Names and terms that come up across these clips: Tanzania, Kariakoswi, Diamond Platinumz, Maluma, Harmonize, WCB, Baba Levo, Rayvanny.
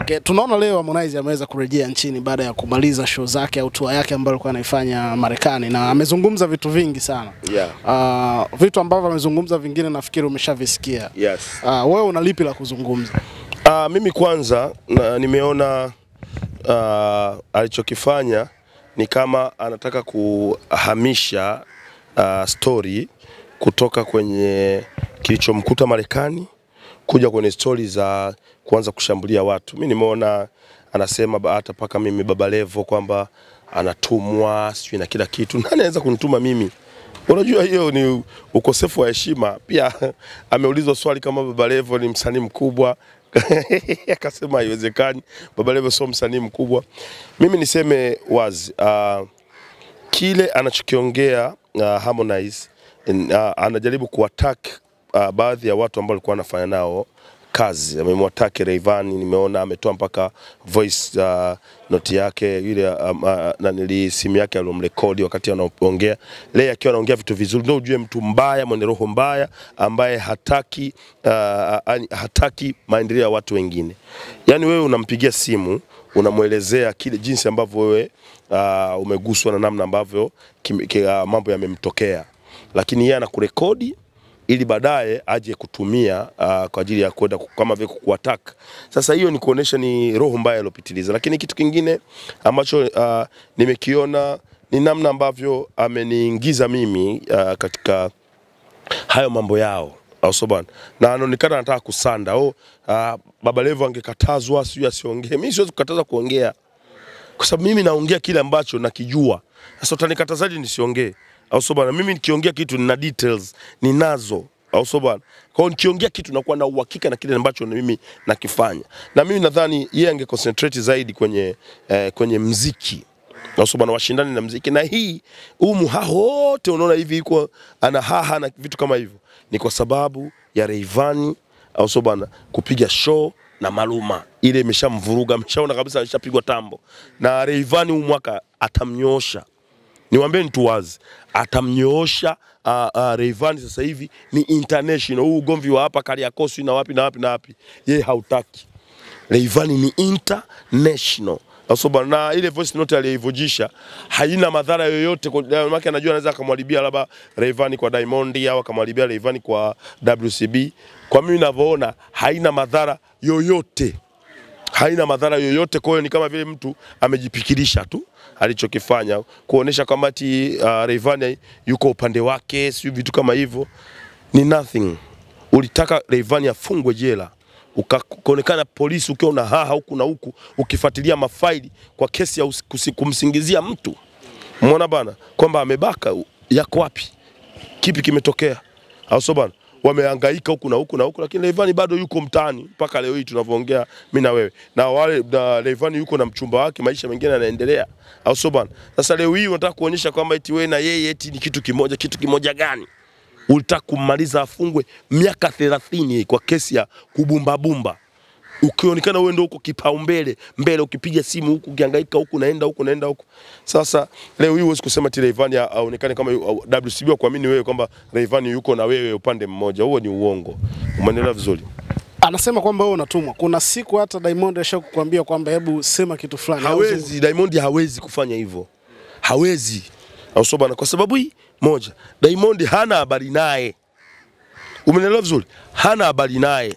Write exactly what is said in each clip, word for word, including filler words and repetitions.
Okay, tunaona leo Harmonize ameweza kurejea nchini baada ya kumaliza show zake au tour yake ambayo alikuwa anaifanya Marekani, na amezungumza vitu vingi sana. Yeah. Uh, vitu ambavyo amezungumza vingine nafikiri umeshavisikia. Yes. Ah, uh, wewe una lipi la kuzungumza? Uh, mimi kwanza na, nimeona uh, alichokifanya ni kama anataka kuhamisha uh, story kutoka kwenye kilichomkuta Marekani kuja kwenye story za kuanza kushambulia watu. Mimi nimeona anasema hata paka mimi Baba Levo kwamba anatumwa sio na kila kitu. Nani anaweza kunituma mimi? Unajua hiyo ni ukosefu wa heshima. Pia ameulizwa swali kama Baba Levo ni msanii mkubwa. Akasema haiwezekani. Baba Levo sio msanii mkubwa. Mimi niseme wazi, uh, kile anachokiongea uh, Harmonize in, uh, anajaribu kuattack uh, baadhi ya watu ambao walikuwa wanafanya nao kazi. Amemwataki Rayvanny, nimeona ametoa mpaka voice uh, note yake ile um, uh, na nili simu yake aliyomrekodi wakati anaongea. Leo akiwa anaongea vitu vizuri ndio ujue mtu mbaya, mwenye roho mbaya ambaye hataki uh, hataki maendeleo ya watu wengine. Yaani wewe unampigia simu, unamuelezea kile jinsi ambavyo wewe uh, umeguswa na namna ambavyo uh, mambo yamemtokea. Lakini yeye anakurekodi ili baadaye aje kutumia uh, kwa ajili ya kwenda kama vile kuattack. Sasa hiyo ni kuonesha ni roho mbaya aliyopitiliza. Lakini kitu kingine ambacho uh, nimekiona ni namna ambavyo ameniingiza mimi uh, katika hayo mambo yao. Ausoban. Na anaonekana anataka kusanda. Oh, uh, Baba Levo angekatazwa sio asiongee. Mimi siwezi kukataza kuongea. Kwa sababu mimi naongea kile ambacho nakijua. Sasa utanikatazaje nisiongee? Ausoban, mimi nikiongea kitu nina details, ninazo. Ausoban, kwa nikiongea kitu nakuwa na uhakika na kile ambacho na mimi nakifanya. Na mimi nadhani yeye angeconcentrate zaidi kwenye eh, kwenye muziki. Ausoban, washindani na muziki. Na hii huu muhaho wote unaona hivi iko ana haha na vitu kama hivyo. Ni kwa sababu ya Rayvanny, ausoban, kupiga show na Maluma. Ile imeshamvuruga, ameshaona kabisa ameshapigwa tambo. Na Rayvanny huu mwaka atamnyosha. Niwaambie mtu wazi, atamnyoosha uh, uh, Rayvanny sasa hivi ni international. Huu ugomvi wa hapa Kariakoswi na wapi na wapi na wapi, yeye hautaki. Rayvanny ni international. Asoba, na ile voice note aliyovujisha haina madhara yoyote kwa maana anajua anaweza akamharibia labda Rayvanny kwa Diamond au akamharibia Rayvanny kwa W C B. Kwa mimi ninavyoona haina madhara yoyote. Haina madhara yoyote. Kwa hiyo ni kama vile mtu amejipikirisha tu alichokifanya kuonesha kama ati uh, Rayvanny yuko upande wake, sio vitu kama hivyo. Ni nothing. Ulitaka Rayvanny afungwe jela, ukaonekana polisi ukiwa na haha huku na huku ukifuatilia mafaili kwa kesi ya kumsingizia mtu. Umeona bana kwamba amebaka yako wapi? Kipi kimetokea? Auso bana, wamehangaika huku na huku na huku, lakini Rayvanny bado yuko mtaani mpaka leo hii tunavyoongea mimi na wewe. Na wale na Rayvanny yuko na mchumba wake, maisha mengine yanaendelea. Auso bana, sasa leo hii unataka kuonyesha kwamba eti wewe na yeye eti ni kitu kimoja. Kitu kimoja gani? Ulitaka kumaliza afungwe miaka thelathini kwa kesi ya kubumba bumba. Ukionekana wewe ndio uko kipaumbele mbele, ukipiga simu huku ukihangaika huku naenda huku naenda huku. Sasa leo hii huwezi kusema Rayvanny aonekane kama W C B wa kuamini wewe kwamba Rayvanny yuko na wewe upande mmoja. Huo ni uongo. Umeelewa vizuri? Anasema kwamba wewe unatumwa. Kuna siku hata Diamond ashakukwambia kwamba hebu sema kitu fulani. Hawezi, Diamond hawezi kufanya hivyo. Hawezi. Ausobana, kwa sababu hii moja, Diamond hana habari naye. Umeelewa vizuri? Hana habari naye.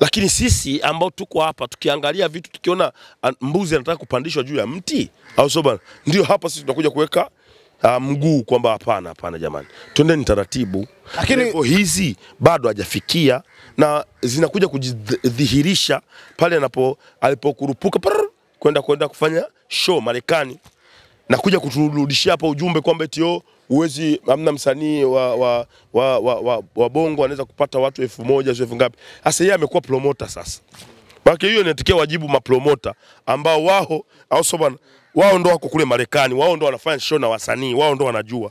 Lakini sisi ambao tuko hapa tukiangalia vitu, tukiona mbuzi anataka kupandishwa juu ya mti, ausobana, ndio hapa sisi tunakuja kuweka uh, mguu kwamba hapana hapana jamani. Twendeni taratibu. Lakini hizi bado hajafikia na zinakuja kujidhihirisha pale anapo alipokurupuka kwenda kwenda kufanya show Marekani. Na kuja kuturudishia hapa ujumbe kwamba eti uwezi amna msanii wa wa wa wa, wa, wa bongo anaweza kupata watu elfu moja sio elfu ngapi. Sasa yeye amekuwa promoter sasa. Baki hiyo inatokea wajibu mapromoter ambao wao ausoban wao ndo wako kule Marekani, wao ndo wanafanya show na wasanii, wao ndo wanajua.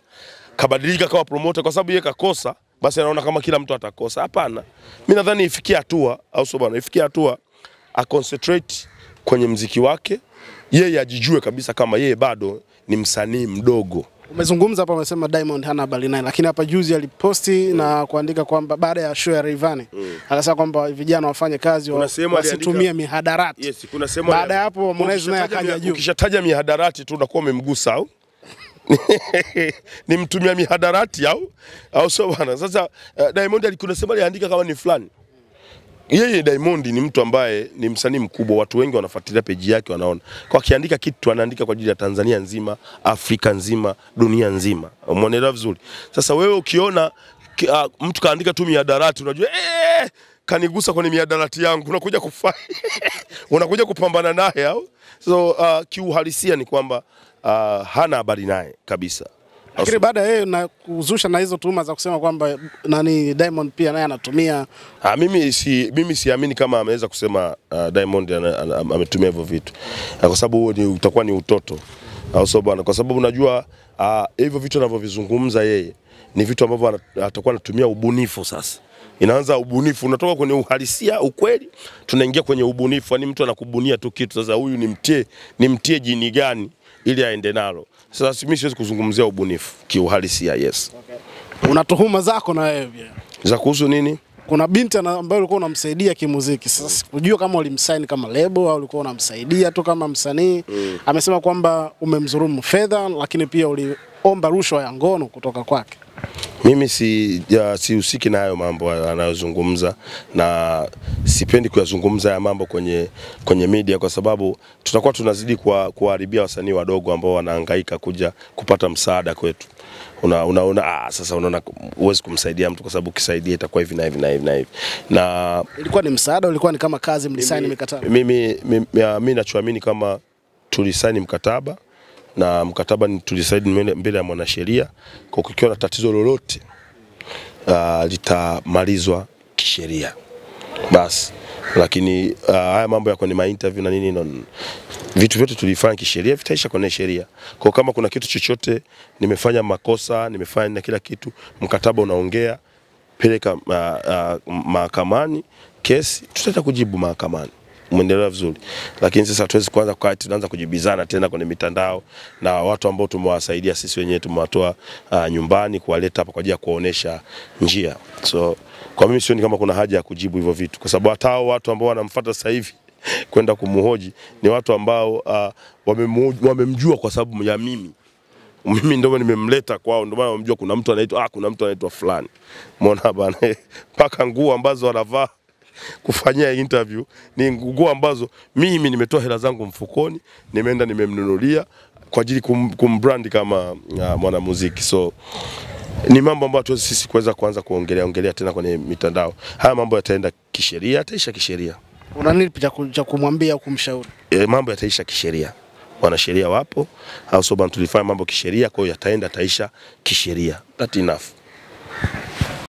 Kabadilika kama promoter kwa sababu yeye kakosa, basi anaona kama kila mtu atakosa. Hapana. Mimi nadhani ifikie hatua ausoban ifikie hatua a concentrate kwenye muziki wake. Yeye ajijue kabisa kama yeye bado ni msanii mdogo. Umezungumza hapa umesema Diamond hana habari naye, lakini hapa juzi aliposti mm. na kuandika kwamba baada ya show ya Rayvanny mm. akasema kwamba vijana wafanye kazi wasitumie mihadarati. Yes, kuna sema baada hapo Harmonize naye akaja juu. Ukishataja mihadarati tu unakuwa umemgusa au? Ni mtumia mihadarati au? Au sio bwana? Sasa uh, Diamond alikuwa sema aliandika kama ni fulani. Yeye Diamond ni mtu ambaye ni msanii mkubwa, watu wengi wanafuatilia peji yake wanaona. Kwa kiandika kitu anaandika kwa ajili ya Tanzania nzima, Afrika nzima, dunia nzima. Umeona vizuri. Sasa wewe ukiona uh, mtu kaandika tu mihadarati unajua eh kanigusa kwenye mihadarati yangu, unakuja kufa. Unakuja kupambana naye au? So uh, kiuhalisia ni kwamba uh, hana habari naye kabisa. Lakini baada yeye na kuzusha na hizo tuhuma za kusema kwamba nani Diamond pia naye anatumia. Ah, mimi si mimi siamini kama ameweza kusema uh, Diamond ametumia hivyo vitu. Kwa sababu huo ni utakuwa ni utoto. Au sio bwana? Kwa sababu unajua hivyo uh, vitu anavyovizungumza yeye ni vitu ambavyo atakuwa anatumia ubunifu sasa. Inaanza ubunifu, unatoka kwenye uhalisia ukweli tunaingia kwenye ubunifu, yani mtu anakubunia tu kitu. Sasa huyu ni mtie ni mtie jini gani ili aende nalo? Sasa mimi siwezi kuzungumzia ubunifu kiuhalisia. Yes. Okay. Una tuhuma zako na wewe pia. Za kuhusu nini? Kuna binti ambaye ulikuwa unamsaidia kimuziki. Sasa sikujua kama ulimsign kama lebo au ulikuwa unamsaidia tu kama msanii. Mm. Amesema kwamba umemdhulumu fedha, lakini pia uliomba rushwa ya ngono kutoka kwake. Mimi si ya, si usiki na hayo mambo anayozungumza na sipendi kuyazungumza ya mambo kwenye kwenye media, kwa sababu tutakuwa tunazidi kwa kuharibia wasanii wadogo ambao wanahangaika kuja kupata msaada kwetu. Una unaona ah sasa unaona uwezi kumsaidia mtu kwa sababu ukisaidia itakuwa hivi na hivi na hivi na hivi. Na ilikuwa ni msaada, ilikuwa ni kama kazi mlisaini mkataba? Mimi mimi nachoamini kama tulisaini mkataba, na mkataba ni tulisaidi mbele ya mwanasheria, kwa kukiwa na tatizo lolote uh, litamalizwa kisheria basi. Lakini uh, haya mambo ya kwenye ma-interview na nini na vitu vyote tulifanya kisheria vitaisha kwenye sheria. Kwa kama kuna kitu chochote nimefanya makosa, nimefanya kila kitu, mkataba unaongea peleka uh, uh, mahakamani, kesi tutata kujibu mahakamani. Muendelea vizuri. Lakini sasa hatuwezi kuanza kwa tunaanza kujibizana tena kwenye mitandao na watu ambao tumewasaidia sisi wenyewe, tumewatoa uh, nyumbani kuwaleta hapa kwa ajili ya kuonesha njia. So kwa mimi sioni kama kuna haja ya kujibu hivyo vitu, kwa sababu hata watu ambao wanamfuata sasa hivi kwenda kumhoji ni watu ambao uh, wamemjua kwa sababu ya mimi. Mimi ndio nimemleta kwao, ndio maana wamjua kuna mtu anaitwa ah kuna mtu anaitwa fulani. Umeona bana? Paka nguo ambazo wanavaa kufanyia interview ni nguo ambazo mimi nimetoa hela zangu mfukoni, nimeenda nimemnunulia kwa ajili kumbrand kama uh, mwanamuziki. So ni mambo ambayo sisi kuweza kuanza kuongelea ongelea tena kwenye mitandao. Haya mambo yataenda kisheria, yataisha kisheria. Una nini cha kumwambia au kumshauri? E, mambo yataisha kisheria. Wanasheria wapo, au soban tulifanya mambo kisheria, kwa hiyo yataenda taisha kisheria. That enough.